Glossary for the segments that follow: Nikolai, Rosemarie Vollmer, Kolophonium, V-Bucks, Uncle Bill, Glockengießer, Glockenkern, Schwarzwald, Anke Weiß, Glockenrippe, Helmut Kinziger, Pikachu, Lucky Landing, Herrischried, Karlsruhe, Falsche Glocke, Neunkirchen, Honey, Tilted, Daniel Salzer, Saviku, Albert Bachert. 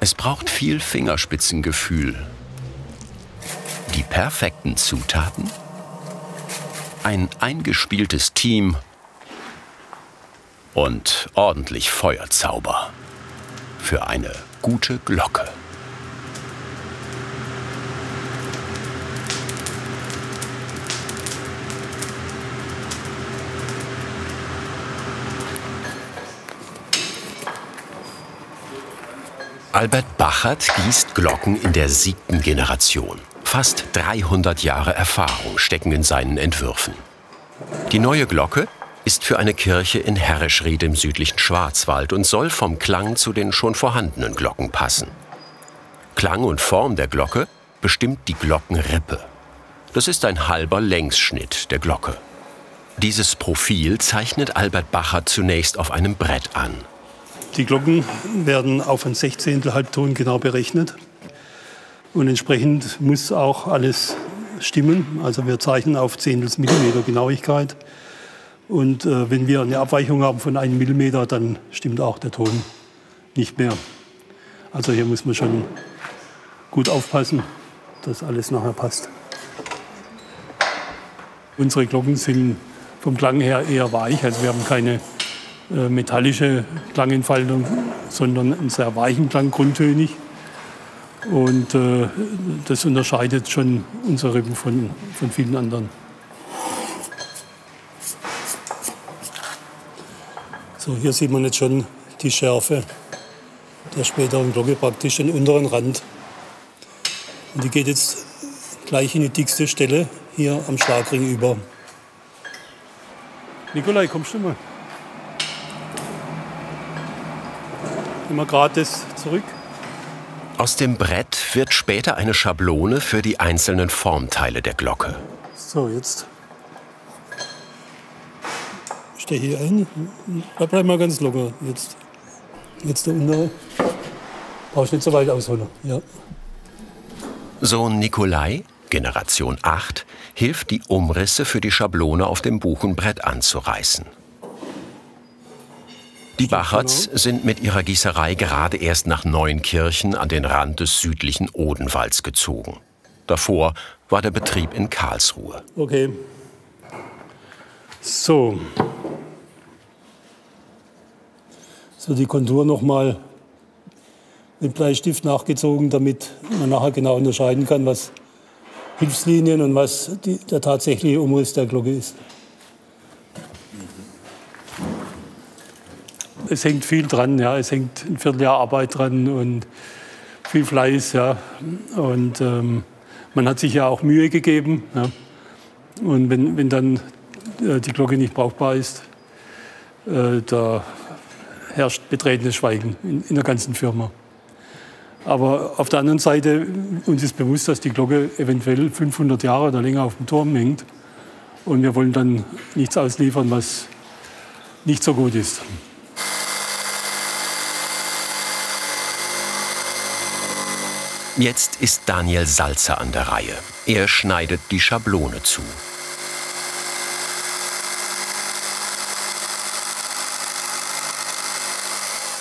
Es braucht viel Fingerspitzengefühl. Die perfekten Zutaten? Ein eingespieltes Team und ordentlich Feuerzauber für eine gute Glocke. Albert Bachert gießt Glocken in der 7. Generation. Fast 300 Jahre Erfahrung stecken in seinen Entwürfen. Die neue Glocke ist für eine Kirche in Herrischried im südlichen Schwarzwald und soll vom Klang zu den schon vorhandenen Glocken passen. Klang und Form der Glocke bestimmt die Glockenrippe. Das ist ein halber Längsschnitt der Glocke. Dieses Profil zeichnet Albert Bachert zunächst auf einem Brett an. Die Glocken werden auf ein 1/16 Halbton genau berechnet und entsprechend muss auch alles stimmen. Also wir zeichnen auf 0,10 Millimeter Genauigkeit und wenn wir eine Abweichung haben von 1 Millimeter, dann stimmt auch der Ton nicht mehr. Also hier muss man schon gut aufpassen, dass alles nachher passt. Unsere Glocken sind vom Klang her eher weich, also wir haben keine metallische Klangentfaltung, sondern einen sehr weichen Klang, grundtönig. Und das unterscheidet schon unsere Rippen von vielen anderen. So, hier sieht man jetzt schon die Schärfe der späteren Glocke, praktisch den unteren Rand. Und die geht jetzt gleich in die dickste Stelle hier am Schlagring über. Nikolai, kommst du mal? Immer gratis zurück. Aus dem Brett wird später eine Schablone für die einzelnen Formteile der Glocke. So, jetzt stehe hier ein. Bleib mal ganz locker. Jetzt der untere. Brauchst nicht so weit ausholen. Ja. Sohn Nikolai, Generation 8, hilft, die Umrisse für die Schablone auf dem Buchenbrett anzureißen. Die Bacherts sind mit ihrer Gießerei gerade erst nach Neunkirchen an den Rand des südlichen Odenwalds gezogen. Davor war der Betrieb in Karlsruhe. Okay. So. So, die Kontur nochmal mit Bleistift nachgezogen, damit man nachher genau unterscheiden kann, was Hilfslinien und was der tatsächliche Umriss der Glocke ist. Es hängt viel dran, ja. Es hängt ein Vierteljahr Arbeit dran und viel Fleiß, ja. Und man hat sich ja auch Mühe gegeben, ja. Und wenn dann die Glocke nicht brauchbar ist, da herrscht betretenes Schweigen in der ganzen Firma. Aber auf der anderen Seite, uns ist bewusst, dass die Glocke eventuell 500 Jahre oder länger auf dem Turm hängt. Und wir wollen dann nichts ausliefern, was nicht so gut ist. Jetzt ist Daniel Salzer an der Reihe. Er schneidet die Schablone zu.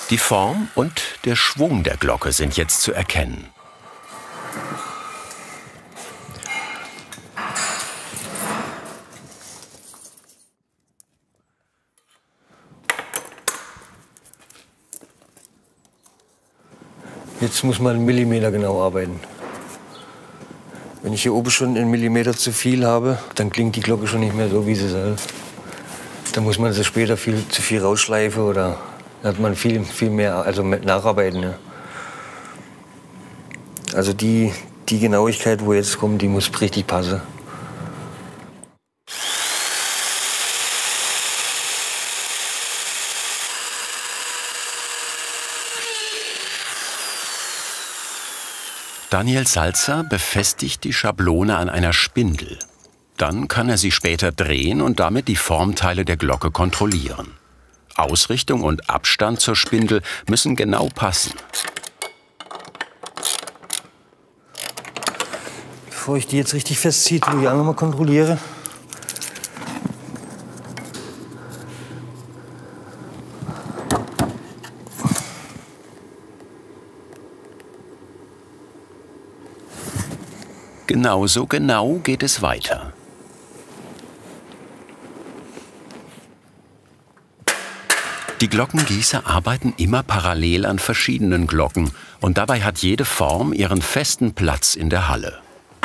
Die Form und der Schwung der Glocke sind jetzt zu erkennen. Jetzt muss man einen Millimeter genau arbeiten. Wenn ich hier oben schon einen Millimeter zu viel habe, dann klingt die Glocke schon nicht mehr so, wie sie soll. Dann muss man sie später viel zu viel rausschleifen oder dann hat man viel mehr, also mit Nacharbeiten. Ja. Also die Genauigkeit, wo jetzt kommt, die muss richtig passen. Daniel Salzer befestigt die Schablone an einer Spindel. Dann kann er sie später drehen und damit die Formteile der Glocke kontrollieren. Ausrichtung und Abstand zur Spindel müssen genau passen. Bevor ich die jetzt richtig festziehe, tue ich auch noch mal kontrolliere. Genauso genau geht es weiter. Die Glockengießer arbeiten immer parallel an verschiedenen Glocken und dabei hat jede Form ihren festen Platz in der Halle.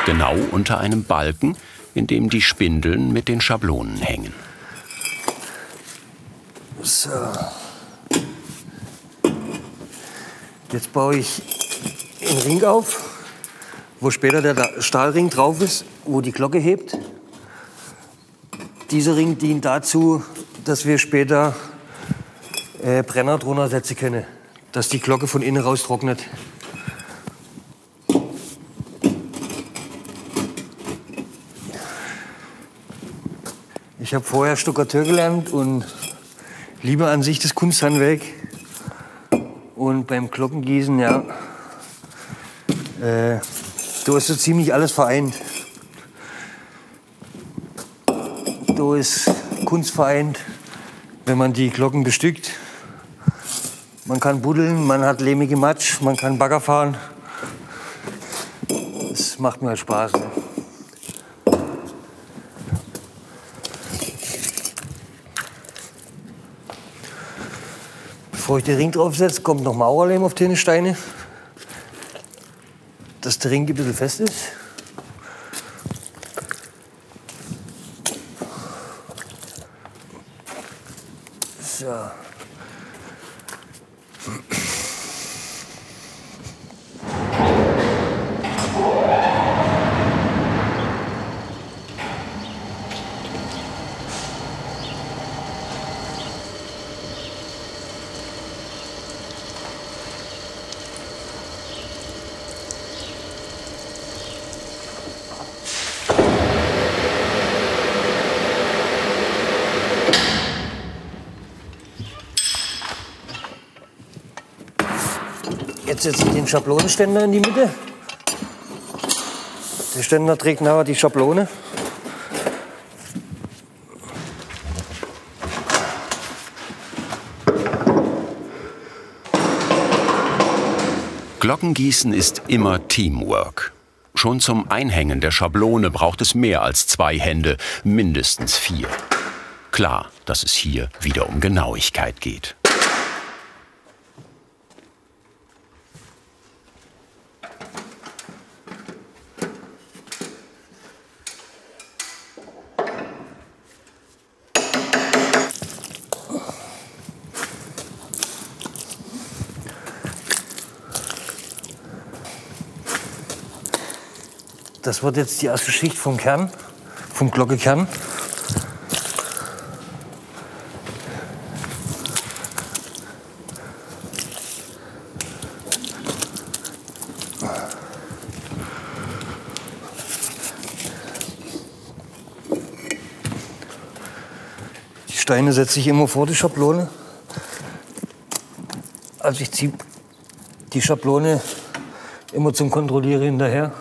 Genau unter einem Balken, in dem die Spindeln mit den Schablonen hängen. So. Jetzt baue ich einen Ring auf, wo später der Stahlring drauf ist, wo die Glocke hebt. Dieser Ring dient dazu, dass wir später Brenner drunter setzen können, dass die Glocke von innen raus trocknet. Ich habe vorher Stuckateur gelernt und liebe an sich das Kunsthandwerk. Und beim Glockengießen, ja, da ist so ziemlich alles vereint. Da ist Kunst vereint, wenn man die Glocken bestückt. Man kann buddeln, man hat lehmige Matsch, man kann Bagger fahren. Das macht mir halt Spaß. Ne? Bevor ich den Ring draufsetze, kommt noch Maurerlehm auf den Steine, dass der Ring ein bisschen fest ist. So. Jetzt setze ich den Schablonenständer in die Mitte. Der Ständer trägt nachher die Schablone. Glockengießen ist immer Teamwork. Schon zum Einhängen der Schablone braucht es mehr als 2 Hände, mindestens 4. Klar, dass es hier wieder um Genauigkeit geht. Das wird jetzt die erste Schicht vom Kern, vom Glockekern. Die Steine setze ich immer vor die Schablone. Also ich ziehe die Schablone immer zum Kontrollieren hinterher.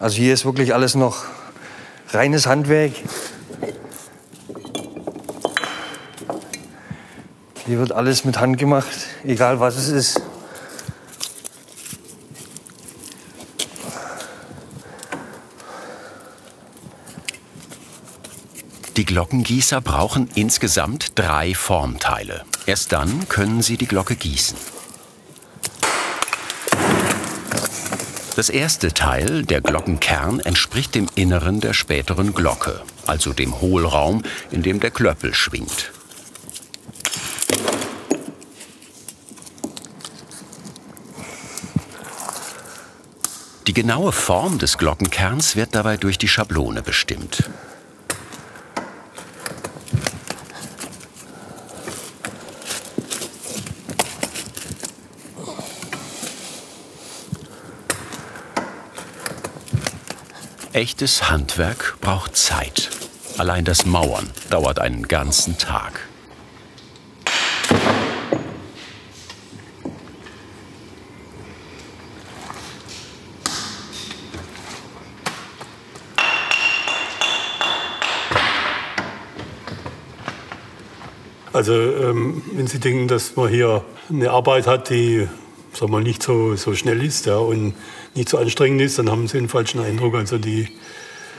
Also hier ist wirklich alles noch reines Handwerk. Hier wird alles mit Hand gemacht, egal was es ist. Die Glockengießer brauchen insgesamt 3 Formteile. Erst dann können sie die Glocke gießen. Das erste Teil, der Glockenkern, entspricht dem Inneren der späteren Glocke, also dem Hohlraum, in dem der Klöppel schwingt. Die genaue Form des Glockenkerns wird dabei durch die Schablone bestimmt. Echtes Handwerk braucht Zeit. Allein das Mauern dauert einen ganzen Tag. Also wenn Sie denken, dass man hier eine Arbeit hat, die sagen wir, nicht so schnell ist, ja, und nicht so anstrengend ist, dann haben Sie einen falschen Eindruck. Also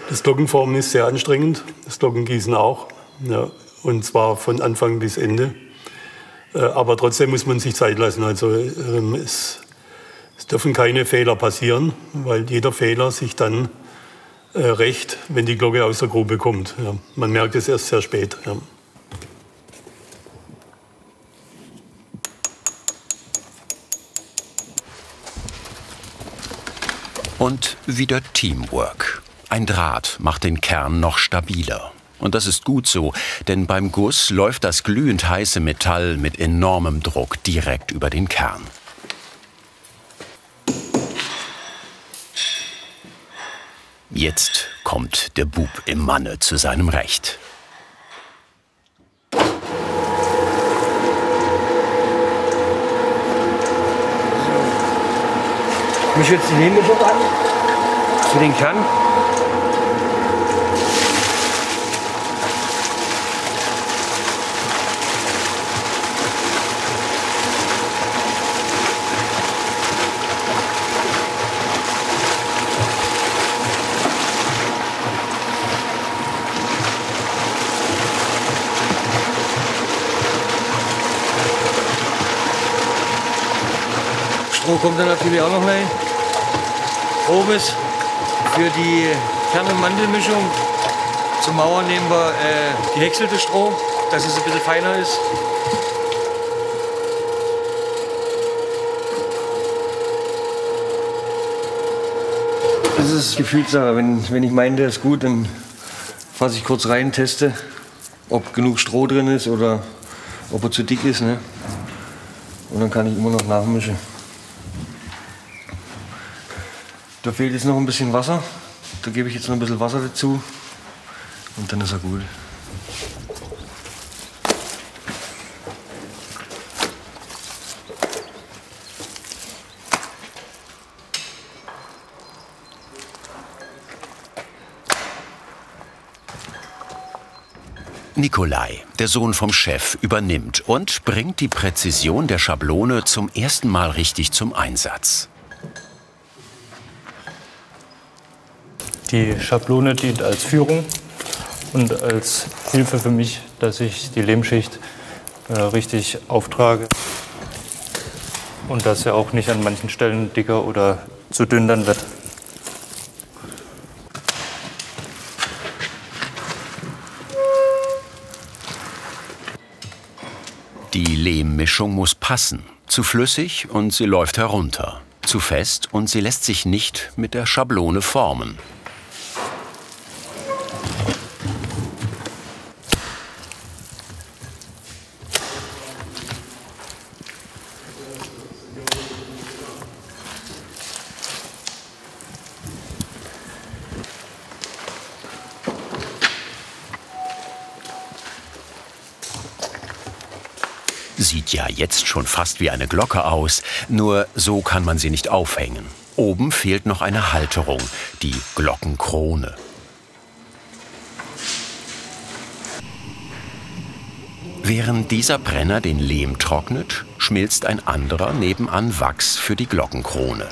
das Glockenformen ist sehr anstrengend, das Glockengießen auch, ja, und zwar von Anfang bis Ende. Aber trotzdem muss man sich Zeit lassen. Also es dürfen keine Fehler passieren, weil jeder Fehler sich dann rächt, wenn die Glocke aus der Grube kommt. Ja. Man merkt es erst sehr spät. Ja. Und wieder Teamwork. Ein Draht macht den Kern noch stabiler. Und das ist gut so, denn beim Guss läuft das glühend heiße Metall mit enormem Druck direkt über den Kern. Jetzt kommt der Bub im Manne zu seinem Recht. Ich mische jetzt den Hinterkopf an, für den Kern. Stroh kommt dann natürlich auch noch rein. Oben ist für die Kern-Mandelmischung. Zum Mauern nehmen wir gehäckselte Stroh, dass es ein bisschen feiner ist. Das ist Gefühlssache. Wenn ich meine, der ist gut, dann fasse ich kurz rein, teste, ob genug Stroh drin ist oder ob er zu dick ist, ne? Und dann kann ich immer noch nachmischen. Da fehlt jetzt noch ein bisschen Wasser. Da gebe ich jetzt noch ein bisschen Wasser dazu. Und dann ist er gut. Nikolai, der Sohn vom Chef, übernimmt und bringt die Präzision der Schablone zum ersten Mal richtig zum Einsatz. Die Schablone dient als Führung und als Hilfe für mich, dass ich die Lehmschicht richtig auftrage und dass er auch nicht an manchen Stellen dicker oder zu dünn dann wird. Die Lehmmischung muss passen, zu flüssig und sie läuft herunter, zu fest und sie lässt sich nicht mit der Schablone formen. Sieht ja jetzt schon fast wie eine Glocke aus, nur so kann man sie nicht aufhängen. Oben fehlt noch eine Halterung, die Glockenkrone. Während dieser Brenner den Lehm trocknet, schmilzt ein anderer nebenan Wachs für die Glockenkrone.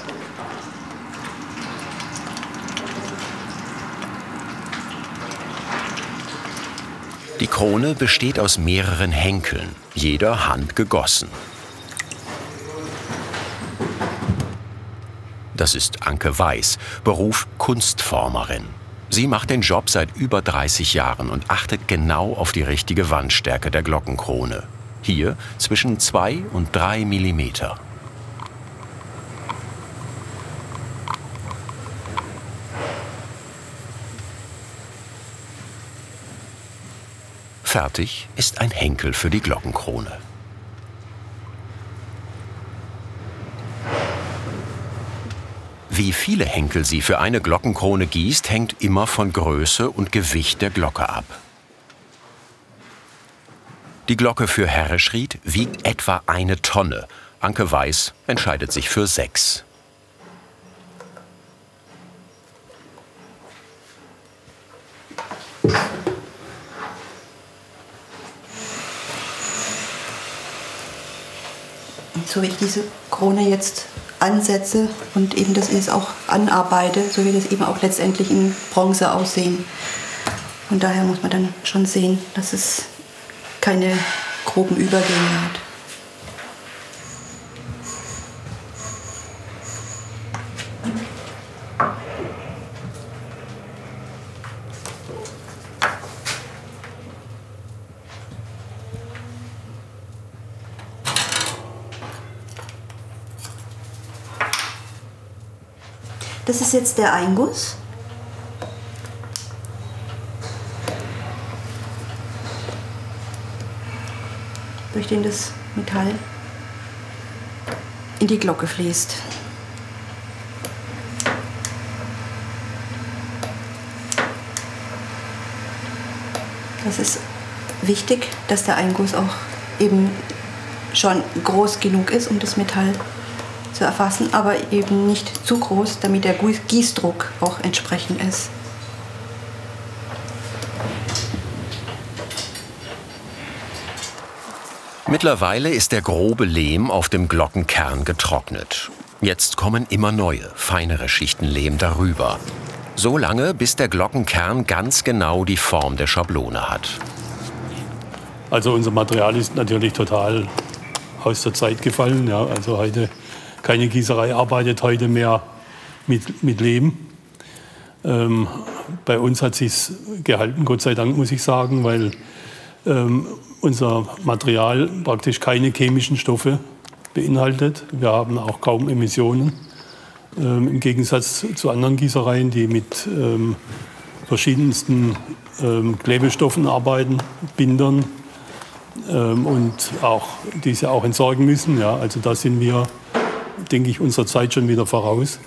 Die Krone besteht aus mehreren Henkeln, jeder handgegossen. Das ist Anke Weiß, Beruf Kunstformerin. Sie macht den Job seit über 30 Jahren und achtet genau auf die richtige Wandstärke der Glockenkrone. Hier zwischen 2 und 3 Millimeter. Fertig ist ein Henkel für die Glockenkrone. Wie viele Henkel sie für eine Glockenkrone gießt, hängt immer von Größe und Gewicht der Glocke ab. Die Glocke für Herrischried wiegt etwa 1 Tonne. Anke Weiß entscheidet sich für 6. so wie ich diese Krone jetzt ansetze und eben das ist auch anarbeite, so wird es eben auch letztendlich in Bronze aussehen. Von daher muss man dann schon sehen, dass es keine groben Übergänge hat. Das ist jetzt der Einguss. Durch den das Metall in die Glocke fließt. Das ist wichtig, dass der Einguss auch eben schon groß genug ist, um das Metall zu erfassen, aber eben nicht zu groß, damit der Gießdruck auch entsprechend ist. Mittlerweile ist der grobe Lehm auf dem Glockenkern getrocknet. Jetzt kommen immer neue, feinere Schichten Lehm darüber. So lange, bis der Glockenkern ganz genau die Form der Schablone hat. Also unser Material ist natürlich total aus der Zeit gefallen. Ja, also heute keine Gießerei arbeitet heute mehr mit Lehm. Bei uns hat es sich gehalten, Gott sei Dank, muss ich sagen, weil unser Material praktisch keine chemischen Stoffe beinhaltet. Wir haben auch kaum Emissionen, im Gegensatz zu anderen Gießereien, die mit verschiedensten Klebestoffen arbeiten, Bindern und auch, die sie auch entsorgen müssen. Ja, also da sind wir, denke ich, unserer Zeit schon wieder voraus.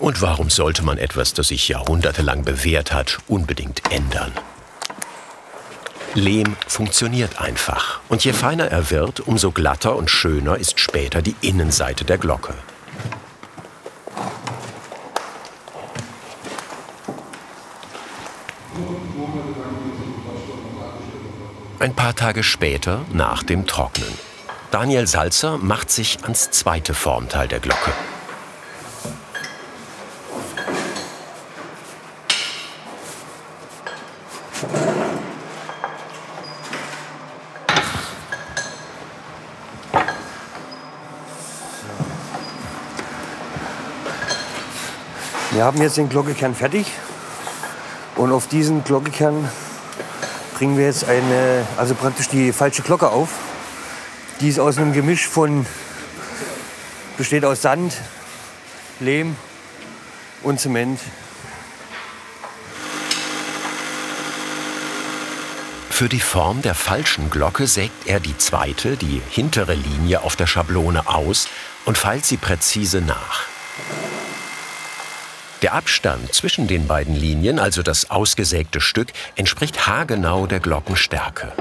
Und warum sollte man etwas, das sich jahrhundertelang bewährt hat, unbedingt ändern? Lehm funktioniert einfach. Und je feiner er wird, umso glatter und schöner ist später die Innenseite der Glocke. Ein paar Tage später, nach dem Trocknen. Daniel Salzer macht sich ans zweite Formteil der Glocke. Wir haben jetzt den Glockenkern fertig und auf diesen Glockenkern bringen wir jetzt eine, also praktisch die falsche Glocke auf. Die ist aus einem Gemisch von, besteht aus Sand, Lehm und Zement. Für die Form der falschen Glocke sägt er die zweite, die hintere Linie auf der Schablone aus und feilt sie präzise nach. Der Abstand zwischen den beiden Linien, also das ausgesägte Stück, entspricht haargenau der Glockenstärke.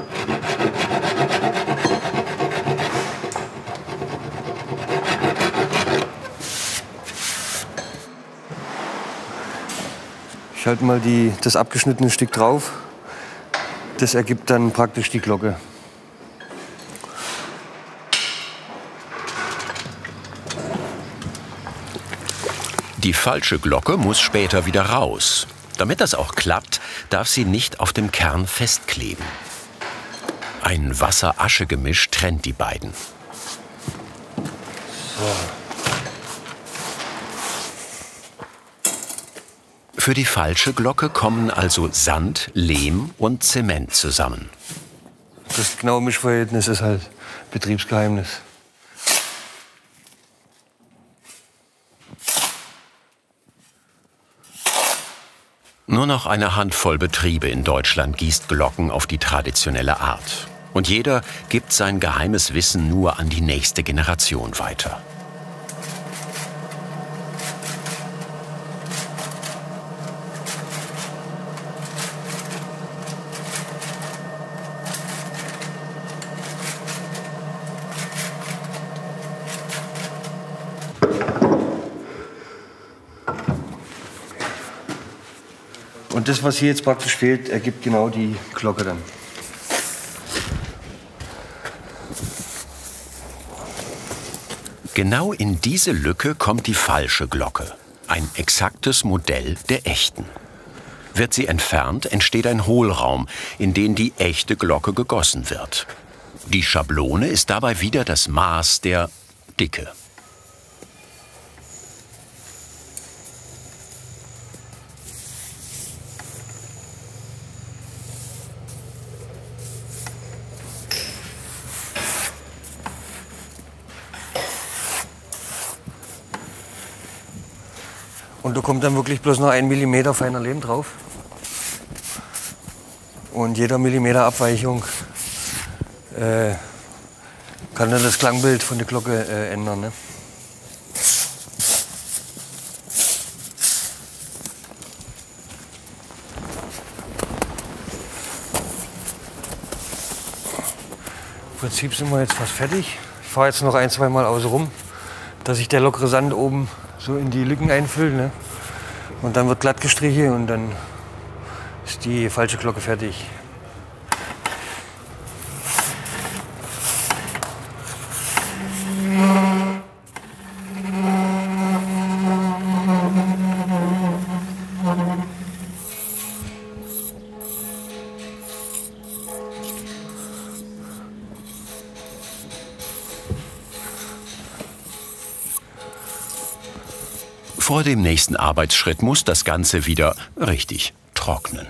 Ich halte mal das abgeschnittene Stück drauf. Das ergibt dann praktisch die Glocke. Die falsche Glocke muss später wieder raus. Damit das auch klappt, darf sie nicht auf dem Kern festkleben. Ein Wasser-Asche-Gemisch trennt die beiden. Für die falsche Glocke kommen also Sand, Lehm und Zement zusammen. Das genaue Mischverhältnis ist halt Betriebsgeheimnis. Nur noch eine Handvoll Betriebe in Deutschland gießt Glocken auf die traditionelle Art. Und jeder gibt sein geheimes Wissen nur an die nächste Generation weiter. Und das, was hier jetzt praktisch fehlt, ergibt genau die Glocke dann. Genau in diese Lücke kommt die falsche Glocke, ein exaktes Modell der echten. Wird sie entfernt, entsteht ein Hohlraum, in den die echte Glocke gegossen wird. Die Schablone ist dabei wieder das Maß der Dicke. Und da kommt dann wirklich bloß noch 1 mm feiner Lehm drauf. Und jeder Millimeter Abweichung kann dann das Klangbild von der Glocke ändern. Ne? Im Prinzip sind wir jetzt fast fertig. Ich fahre jetzt noch ein, zweimal außen rum, dass sich der lockere Sand oben so in die Lücken einfüllen, ne? Und dann wird glatt gestrichen und dann ist die falsche Glocke fertig. Vor dem nächsten Arbeitsschritt muss das Ganze wieder richtig trocknen.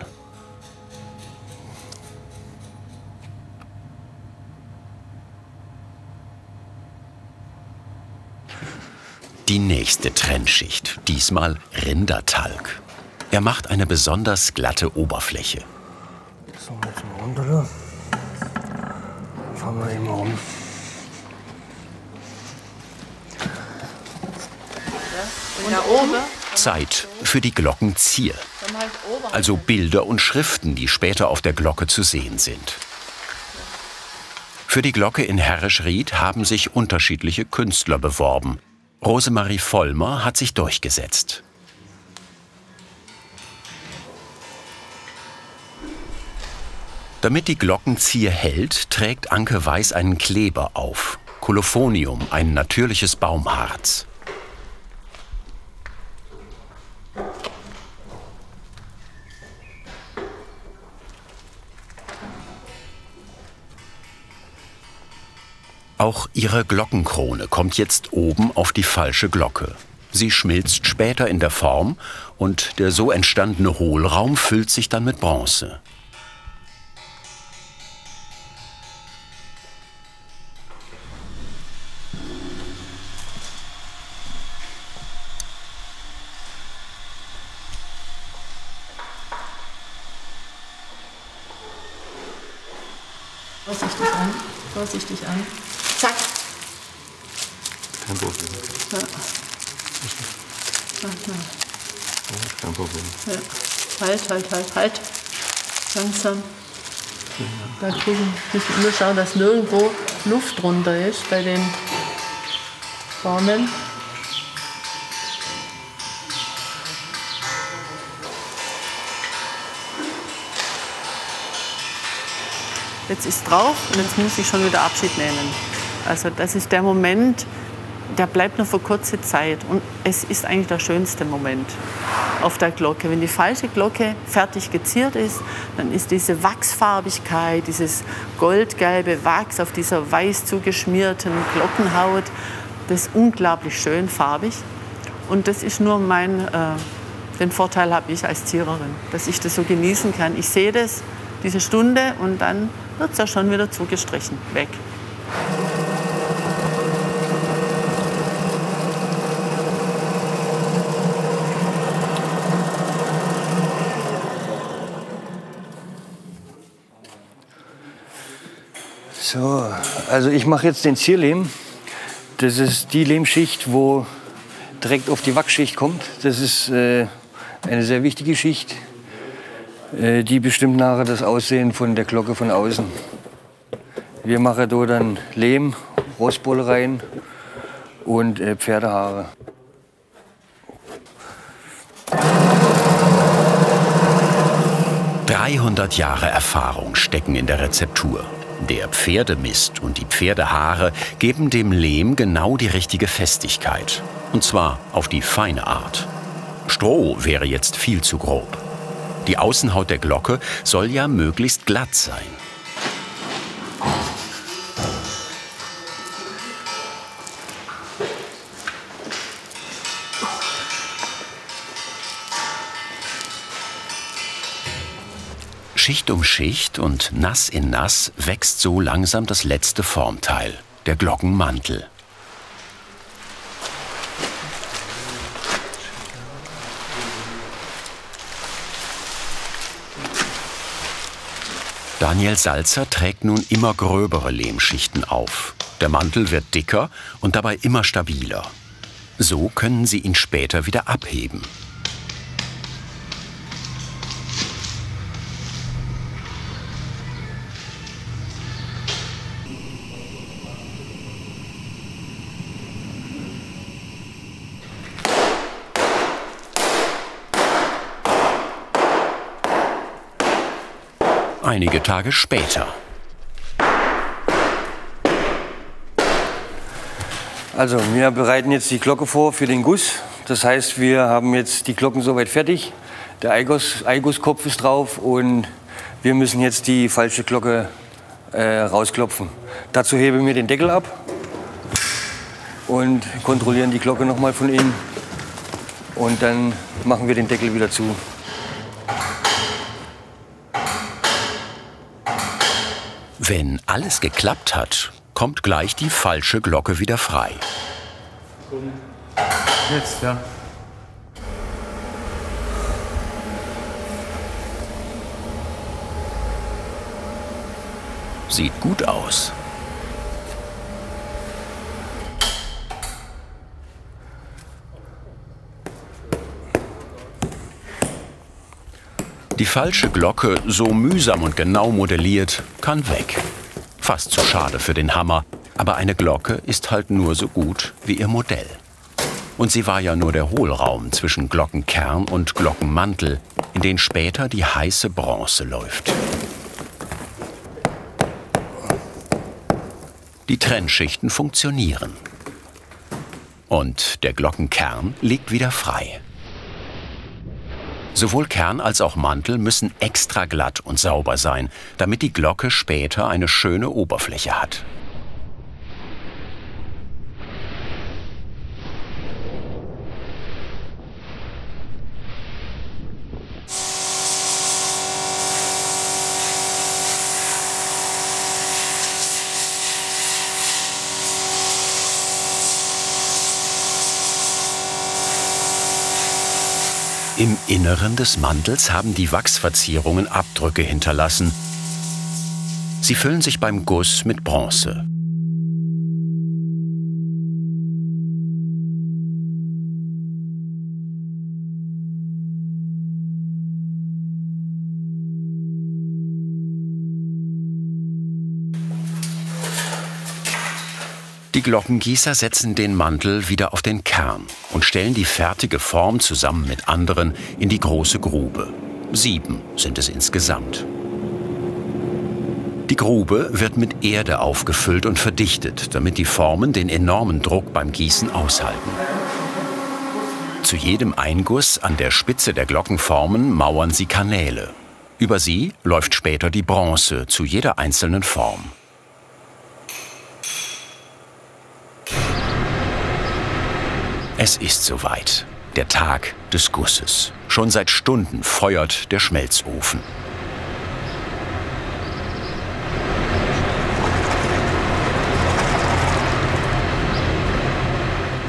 Die nächste Trennschicht, diesmal Rindertalg. Er macht eine besonders glatte Oberfläche. So, jetzt mal runter da. Fahren wir eben rum. Zeit für die Glockenzier, also Bilder und Schriften, die später auf der Glocke zu sehen sind. Für die Glocke in Herrischried haben sich unterschiedliche Künstler beworben. Rosemarie Vollmer hat sich durchgesetzt. Damit die Glockenzier hält, trägt Anke Weiß einen Kleber auf. Kolophonium, ein natürliches Baumharz. Auch ihre Glockenkrone kommt jetzt oben auf die falsche Glocke. Sie schmilzt später in der Form und der so entstandene Hohlraum füllt sich dann mit Bronze. Vorsichtig an, vorsichtig an. Zack. Kein Problem. Ja. Warte mal. Ja, kein Problem. Ja. Halt, halt, halt, halt. Langsam. Ja. Da gucken. Wir müssen nur schauen, dass nirgendwo Luft drunter ist bei den Formen. Jetzt ist drauf und jetzt muss ich schon wieder Abschied nehmen. Also das ist der Moment, der bleibt nur für kurze Zeit. Und es ist eigentlich der schönste Moment auf der Glocke. Wenn die falsche Glocke fertig geziert ist, dann ist diese Wachsfarbigkeit, dieses goldgelbe Wachs auf dieser weiß zugeschmierten Glockenhaut, das ist unglaublich schön farbig. Und das ist nur den Vorteil habe ich als Ziererin, dass ich das so genießen kann. Ich sehe das, diese Stunde, und dann wird es ja schon wieder zugestrichen, weg. So, also ich mache jetzt den Zierlehm. Das ist die Lehmschicht, wo direkt auf die Wachsschicht kommt. Das ist eine sehr wichtige Schicht. Die bestimmt nachher das Aussehen von der Glocke von außen. Wir machen da dann Lehm, Rostbolle rein und Pferdehaare. "300 Jahre Erfahrung stecken in der Rezeptur. Der Pferdemist und die Pferdehaare geben dem Lehm genau die richtige Festigkeit. Und zwar auf die feine Art. Stroh wäre jetzt viel zu grob. Die Außenhaut der Glocke soll ja möglichst glatt sein. Schicht um Schicht und Nass in Nass wächst so langsam das letzte Formteil, der Glockenmantel. Daniel Salzer trägt nun immer gröbere Lehmschichten auf. Der Mantel wird dicker und dabei immer stabiler. So können Sie ihn später wieder abheben. Einige Tage später. Also wir bereiten jetzt die Glocke vor für den Guss. Das heißt, wir haben jetzt die Glocken soweit fertig. Der Eigusskopf ist drauf und wir müssen jetzt die falsche Glocke rausklopfen. Dazu heben wir den Deckel ab und kontrollieren die Glocke nochmal von innen. Und dann machen wir den Deckel wieder zu. Wenn alles geklappt hat, kommt gleich die falsche Glocke wieder frei. Jetzt, ja. Sieht gut aus. Die falsche Glocke, so mühsam und genau modelliert, kann weg. Fast zu schade für den Hammer. Aber eine Glocke ist halt nur so gut wie ihr Modell. Und sie war ja nur der Hohlraum zwischen Glockenkern und Glockenmantel, in den später die heiße Bronze läuft. Die Trennschichten funktionieren. Und der Glockenkern liegt wieder frei. Sowohl Kern als auch Mantel müssen extra glatt und sauber sein, damit die Glocke später eine schöne Oberfläche hat. Im Inneren des Mantels haben die Wachsverzierungen Abdrücke hinterlassen. Sie füllen sich beim Guss mit Bronze. Die Glockengießer setzen den Mantel wieder auf den Kern und stellen die fertige Form zusammen mit anderen in die große Grube. 7 sind es insgesamt. Die Grube wird mit Erde aufgefüllt und verdichtet, damit die Formen den enormen Druck beim Gießen aushalten. Zu jedem Einguss an der Spitze der Glockenformen mauern sie Kanäle. Über sie läuft später die Bronze zu jeder einzelnen Form. Es ist soweit, der Tag des Gusses. Schon seit Stunden feuert der Schmelzofen.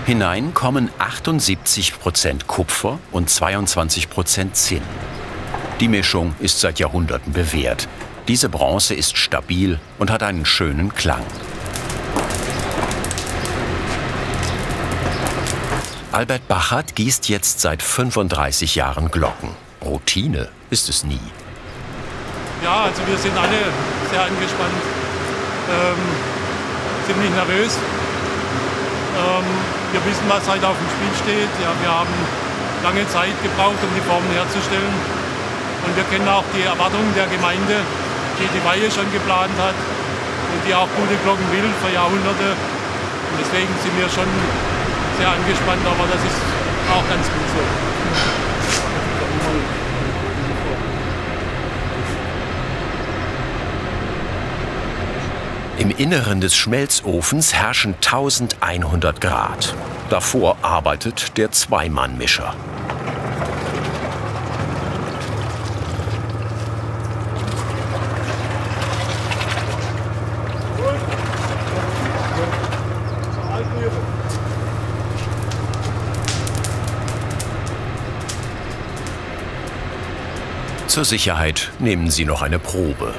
Hinein kommen 78% Kupfer und 22% Zinn. Die Mischung ist seit Jahrhunderten bewährt. Diese Bronze ist stabil und hat einen schönen Klang. Albert Bachert gießt jetzt seit 35 Jahren Glocken. Routine ist es nie. Ja, also wir sind alle sehr angespannt, ziemlich nervös. Wir wissen, was halt auf dem Spiel steht. Ja, wir haben lange Zeit gebraucht, um die Formen herzustellen. Und wir kennen auch die Erwartungen der Gemeinde, die die Weihe schon geplant hat. und die auch gute Glocken bilden für Jahrhunderte. Und deswegen sind wir schon sehr angespannt, aber das ist auch ganz gut so. Im Inneren des Schmelzofens herrschen 1100 Grad. Davor arbeitet der Zweimann-Mischer. Zur Sicherheit nehmen Sie noch eine Probe.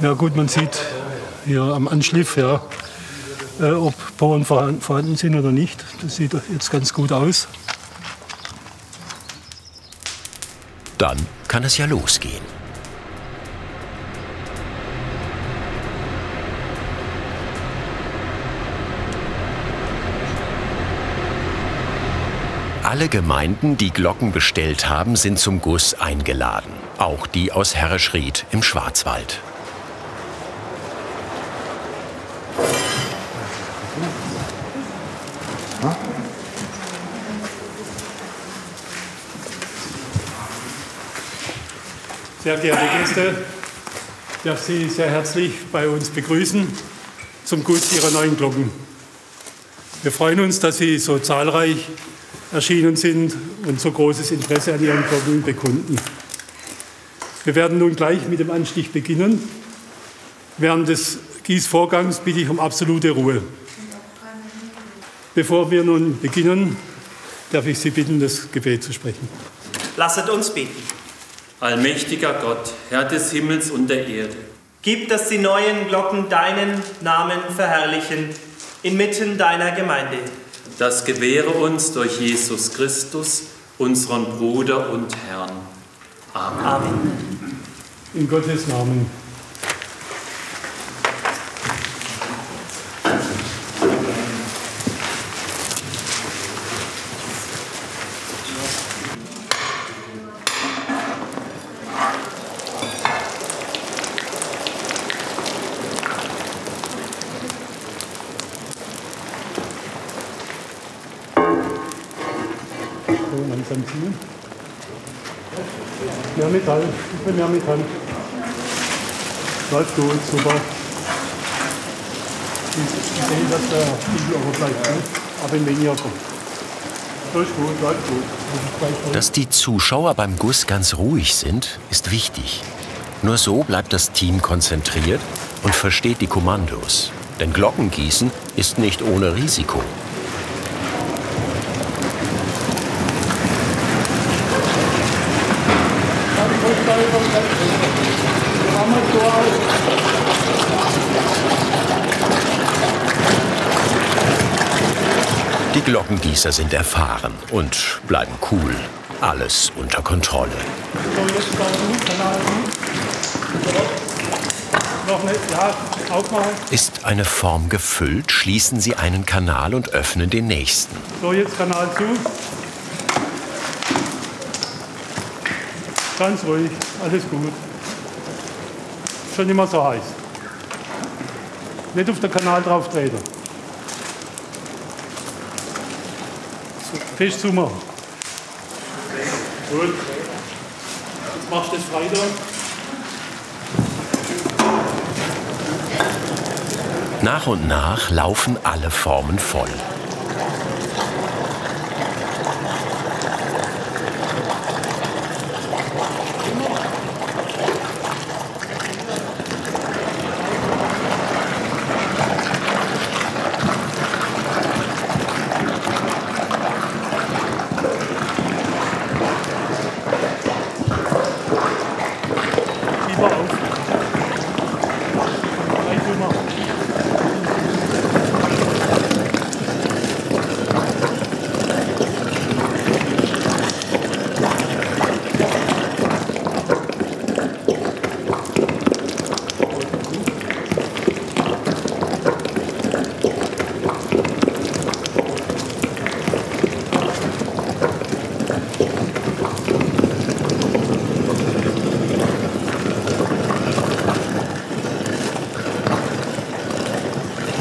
Ja gut, man sieht hier am Anschliff, ja, ob Poren vorhanden sind oder nicht. Das sieht jetzt ganz gut aus. Dann kann es ja losgehen. Alle Gemeinden, die Glocken bestellt haben, sind zum Guss eingeladen. Auch die aus Herrischried im Schwarzwald. Sehr geehrte Gäste, ich darf Sie sehr herzlich bei uns begrüßen zum Guss Ihrer neuen Glocken. Wir freuen uns, dass Sie so zahlreich erschienen sind und so großes Interesse an Ihren Glocken bekunden. Wir werden nun gleich mit dem Anstich beginnen. Während des Gießvorgangs bitte ich um absolute Ruhe. Bevor wir nun beginnen, darf ich Sie bitten, das Gebet zu sprechen. Lasset uns beten. Allmächtiger Gott, Herr des Himmels und der Erde, gib, dass die neuen Glocken deinen Namen verherrlichen inmitten deiner Gemeinde. Das gewähre uns durch Jesus Christus, unseren Bruder und Herrn. Amen. Amen. In Gottes Namen. Ich bin mehr mit Hand. Läuft gut, super. Ich sehe, dass der Spiegel auch bleibt, ne? Aber in weniger kommt. Läuft gut, läuft gut. Dass die Zuschauer beim Guss ganz ruhig sind, ist wichtig. Nur so bleibt das Team konzentriert und versteht die Kommandos. Denn Glockengießen ist nicht ohne Risiko. Die Glockengießer sind erfahren und bleiben cool. Alles unter Kontrolle. Ist eine Form gefüllt, schließen Sie einen Kanal und öffnen den nächsten. So, jetzt Kanal zu. Ganz ruhig, alles gut. Schon immer so heiß. Nicht auf den Kanal drauf treten. Fisch zu machen. Gut. Jetzt machst du das weiter. Nach und nach laufen alle Formen voll.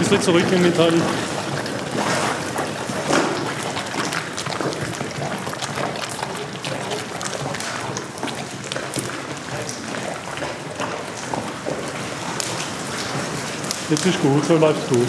bisschen zurück mithalten. Jetzt ist gut, so läuft es gut.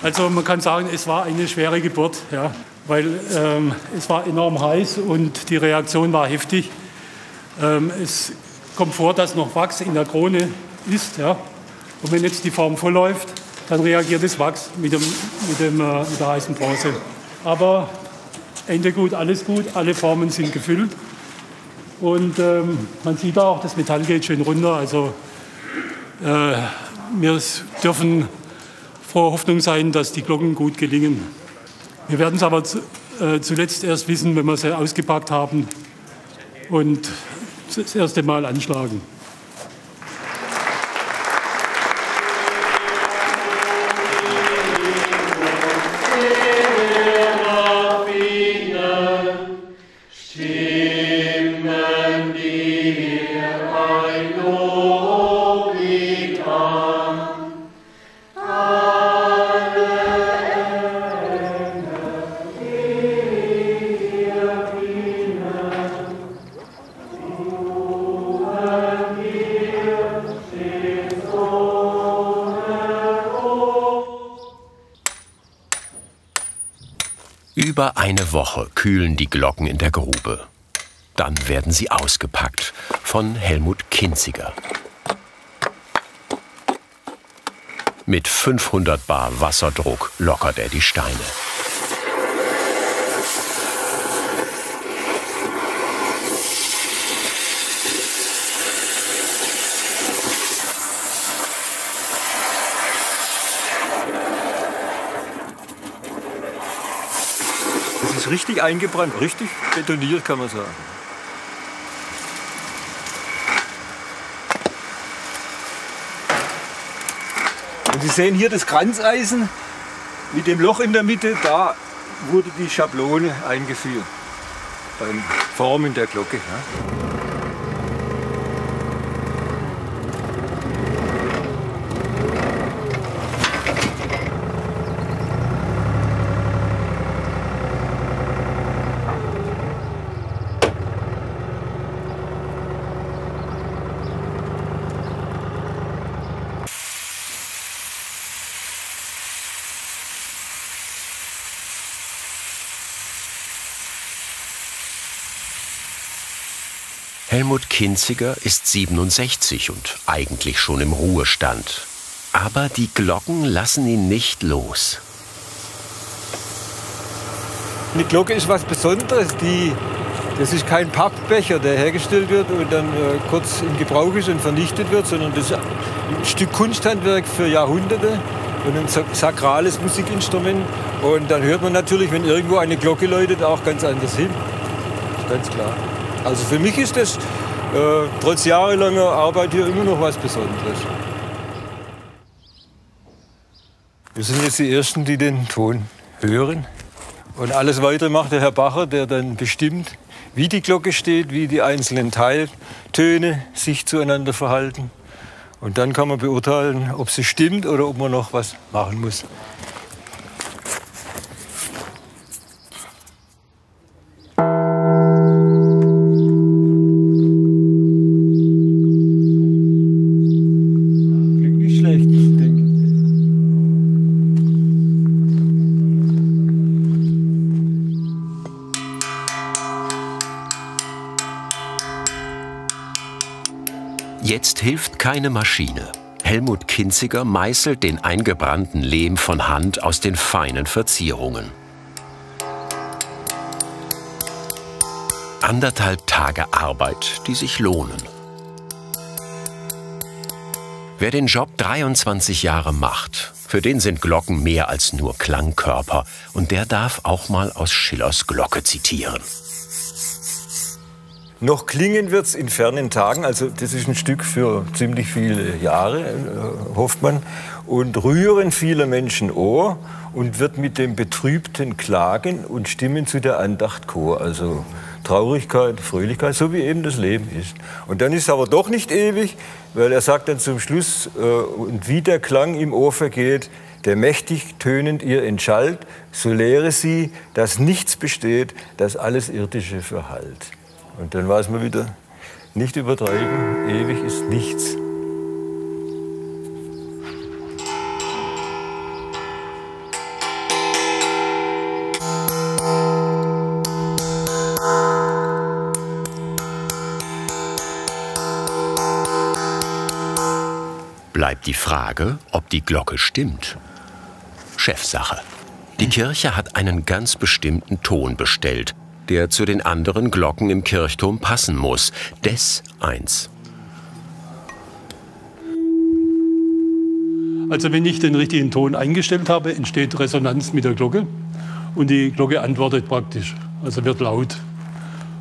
Also man kann sagen, es war eine schwere Geburt, ja, weil es war enorm heiß und die Reaktion war heftig. Es kommt vor, dass noch Wachs in der Krone ist. Ja. Und wenn jetzt die Form vollläuft, dann reagiert das Wachs mit der heißen Bronze. Aber Ende gut, alle Formen sind gefüllt. Und man sieht auch, das Metall geht schön runter. Also wir dürfen frohe Hoffnung sein, dass die Glocken gut gelingen. Wir werden es aber zuletzt erst wissen, wenn wir sie ausgepackt haben und das erste Mal anschlagen. Über eine Woche kühlen die Glocken in der Grube. Dann werden sie ausgepackt von Helmut Kinziger. Mit 500 Bar Wasserdruck lockert er die Steine. Richtig eingebrannt, richtig betoniert, kann man sagen. Und Sie sehen hier das Kranzeisen mit dem Loch in der Mitte. Da wurde die Schablone eingeführt beim Formen der Glocke. Ja. Helmut Kinziger ist 67 und eigentlich schon im Ruhestand. Aber die Glocken lassen ihn nicht los. Die Glocke ist was Besonderes. Das ist kein Pappbecher, der hergestellt wird und dann kurz in Gebrauch ist und vernichtet wird, sondern das ist ein Stück Kunsthandwerk für Jahrhunderte und ein sakrales Musikinstrument. Und dann hört man natürlich, wenn irgendwo eine Glocke läutet, auch ganz anders hin. Ganz klar. Also für mich ist das trotz jahrelanger Arbeit hier immer noch was Besonderes. Wir sind jetzt die Ersten, die den Ton hören. Und alles Weitere macht der Herr Bachert, der dann bestimmt, wie die Glocke steht, wie die einzelnen Teiltöne sich zueinander verhalten. Und dann kann man beurteilen, ob sie stimmt oder ob man noch was machen muss. Jetzt hilft keine Maschine. Helmut Kinziger meißelt den eingebrannten Lehm von Hand aus den feinen Verzierungen. 1,5 Tage Arbeit, die sich lohnen. Wer den Job 23 Jahre macht, für den sind Glocken mehr als nur Klangkörper. Und der darf auch mal aus Schillers Glocke zitieren. Noch klingen wird's in fernen Tagen, also das ist ein Stück für ziemlich viele Jahre, hofft man, und rühren viele Menschen Ohr und wird mit dem Betrübten klagen und stimmen zu der Andacht Chor, also Traurigkeit, Fröhlichkeit, so wie eben das Leben ist. Und dann ist es aber doch nicht ewig, weil er sagt dann zum Schluss, und wie der Klang im Ohr vergeht, der mächtig tönend ihr entschallt, so lehre sie, dass nichts besteht, dass alles Irdische verhallt. Und dann weiß man wieder, nicht übertreiben, ewig ist nichts. Bleibt die Frage, ob die Glocke stimmt. Chefsache. Die Kirche hat einen ganz bestimmten Ton bestellt, der zu den anderen Glocken im Kirchturm passen muss. Des 1. Also wenn ich den richtigen Ton eingestellt habe, entsteht Resonanz mit der Glocke. Und die Glocke antwortet praktisch, also wird laut.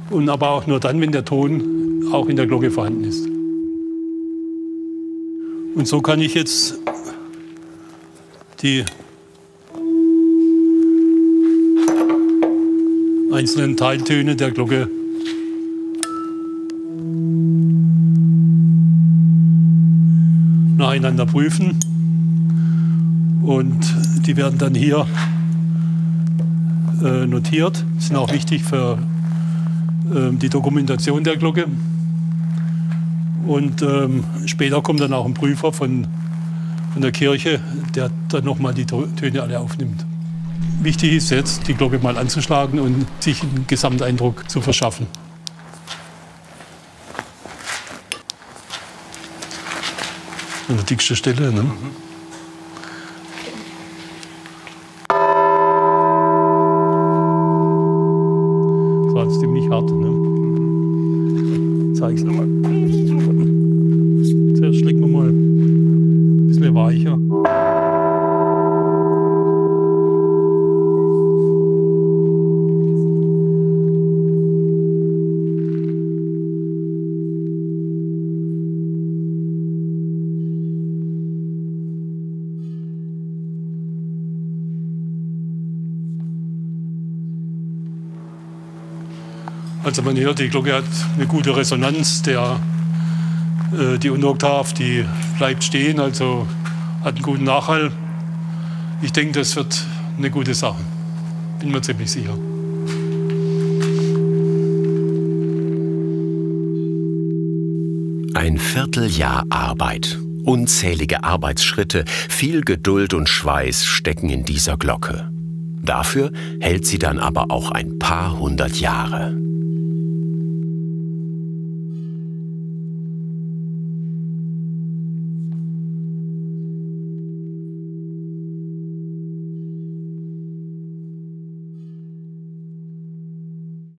Und aber auch nur dann, wenn der Ton auch in der Glocke vorhanden ist. Und so kann ich jetzt die einzelnen Teiltöne der Glocke nacheinander prüfen, und die werden dann hier notiert, sind auch wichtig für die Dokumentation der Glocke, und später kommt dann auch ein Prüfer von der Kirche, der dann nochmal die Töne alle aufnimmt. Wichtig ist jetzt, die Glocke mal anzuschlagen und sich einen Gesamteindruck zu verschaffen. An der dicksten Stelle, ne? Das war jetzt ziemlich hart, ne? Ich zeig's nochmal. Zuerst schlägt man mal ein bisschen weicher. Also man hört, die Glocke hat eine gute Resonanz, die Unteroktav, die bleibt stehen, also hat einen guten Nachhall. Ich denke, das wird eine gute Sache, bin mir ziemlich sicher. Ein Vierteljahr Arbeit, unzählige Arbeitsschritte, viel Geduld und Schweiß stecken in dieser Glocke. Dafür hält sie dann aber auch ein paar hundert Jahre.